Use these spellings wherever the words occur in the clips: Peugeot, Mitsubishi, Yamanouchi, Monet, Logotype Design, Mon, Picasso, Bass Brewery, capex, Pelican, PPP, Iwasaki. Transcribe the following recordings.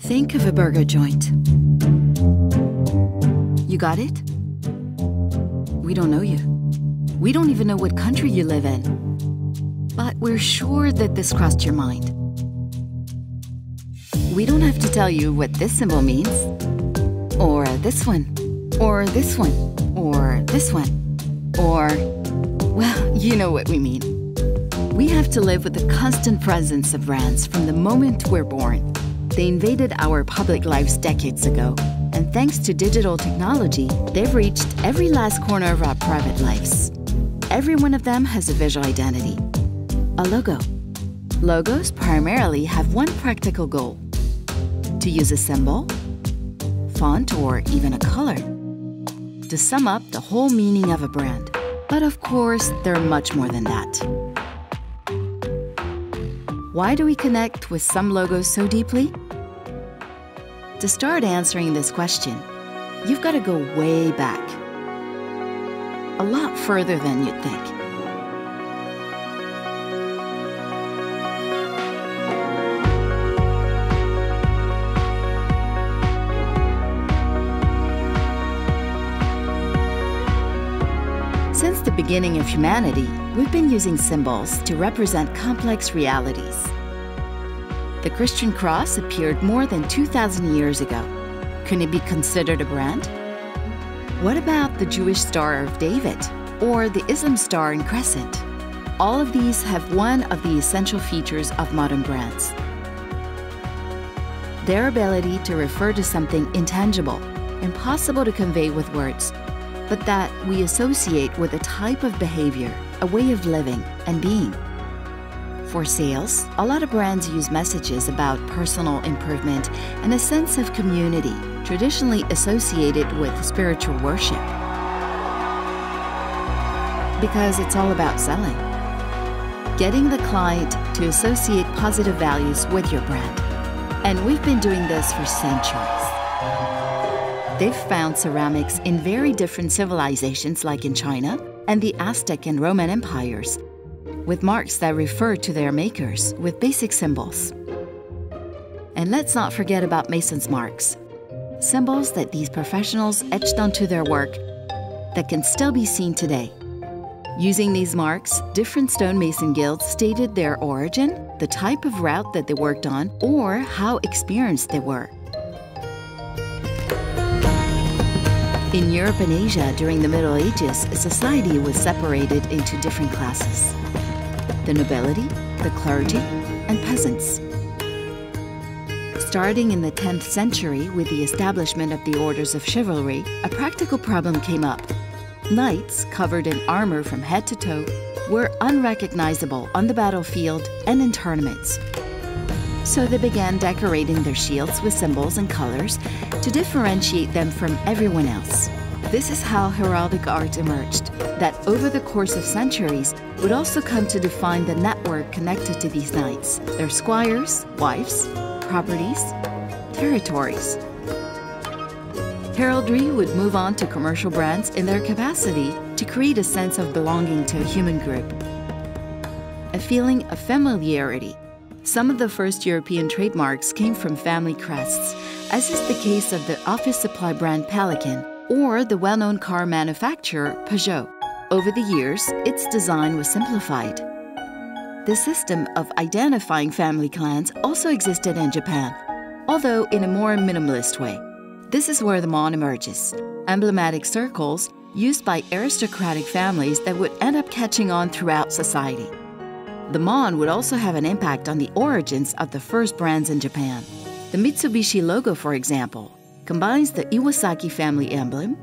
Think of a burger joint. You got it? We don't know you. We don't even know what country you live in. But we're sure that this crossed your mind. We don't have to tell you what this symbol means. Or this one. Or this one. Or this one. Or, well, you know what we mean. We have to live with the constant presence of brands from the moment we're born. They invaded our public lives decades ago, and thanks to digital technology, they've reached every last corner of our private lives. Every one of them has a visual identity, a logo. Logos primarily have one practical goal: to use a symbol, font, or even a color to sum up the whole meaning of a brand. But of course, they're much more than that. Why do we connect with some logos so deeply? To start answering this question, you've got to go way back. A lot further than you'd think. Since the beginning of humanity, we've been using symbols to represent complex realities. The Christian cross appeared more than 2,000 years ago. Can it be considered a brand? What about the Jewish Star of David or the Islam Star and Crescent? All of these have one of the essential features of modern brands: their ability to refer to something intangible, impossible to convey with words, but that we associate with a type of behavior, a way of living and being. For sales, a lot of brands use messages about personal improvement and a sense of community, traditionally associated with spiritual worship, because it's all about selling. Getting the client to associate positive values with your brand. And we've been doing this for centuries. They've found ceramics in very different civilizations, like in China and the Aztec and Roman empires, with marks that refer to their makers with basic symbols. And let's not forget about mason's marks, symbols that these professionals etched onto their work that can still be seen today. Using these marks, different stonemason guilds stated their origin, the type of route that they worked on, or how experienced they were. In Europe and Asia during the Middle Ages, society was separated into different classes: the nobility, the clergy, and peasants. Starting in the 10th century with the establishment of the orders of chivalry, a practical problem came up. Knights, covered in armor from head to toe, were unrecognizable on the battlefield and in tournaments. So they began decorating their shields with symbols and colors to differentiate them from everyone else. This is how heraldic art emerged, that over the course of centuries would also come to define the network connected to these knights, their squires, wives, properties, territories. Heraldry would move on to commercial brands in their capacity to create a sense of belonging to a human group, a feeling of familiarity. Some of the first European trademarks came from family crests, as is the case of the office supply brand Pelican or the well-known car manufacturer Peugeot. Over the years, its design was simplified. The system of identifying family clans also existed in Japan, although in a more minimalist way. This is where the Mon emerges, emblematic circles used by aristocratic families that would end up catching on throughout society. The Mon would also have an impact on the origins of the first brands in Japan. The Mitsubishi logo, for example, combines the Iwasaki family emblem,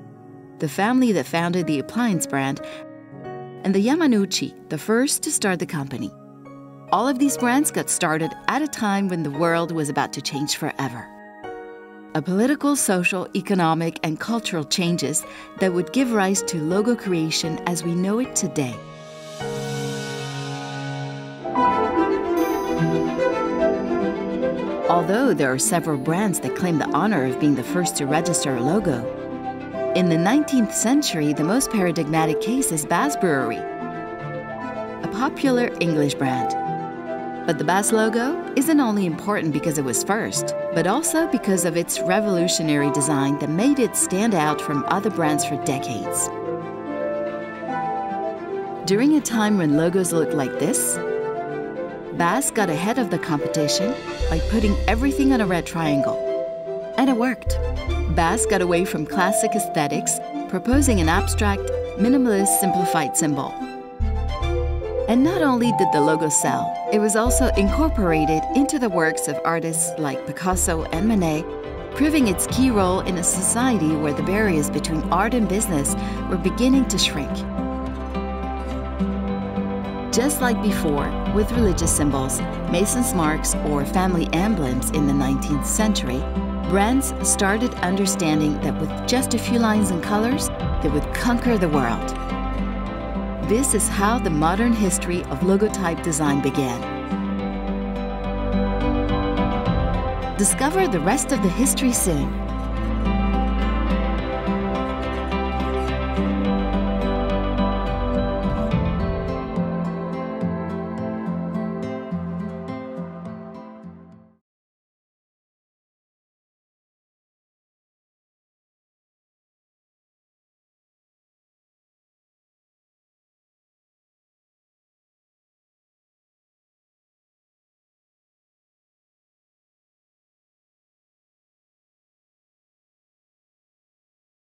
the family that founded the appliance brand, and the Yamanouchi, the first to start the company. All of these brands got started at a time when the world was about to change forever. A political, social, economic, and cultural changes that would give rise to logo creation as we know it today. Although there are several brands that claim the honor of being the first to register a logo, in the 19th century, the most paradigmatic case is Bass Brewery, a popular English brand. But the Bass logo isn't only important because it was first, but also because of its revolutionary design that made it stand out from other brands for decades. During a time when logos looked like this, Bass got ahead of the competition by putting everything on a red triangle. And it worked. Bass got away from classic aesthetics, proposing an abstract, minimalist, simplified symbol. And not only did the logo sell, it was also incorporated into the works of artists like Picasso and Monet, proving its key role in a society where the barriers between art and business were beginning to shrink. Just like before, with religious symbols, Mason's marks, or family emblems in the 19th century, brands started understanding that with just a few lines and colors, they would conquer the world. This is how the modern history of logotype design began. Discover the rest of the history soon.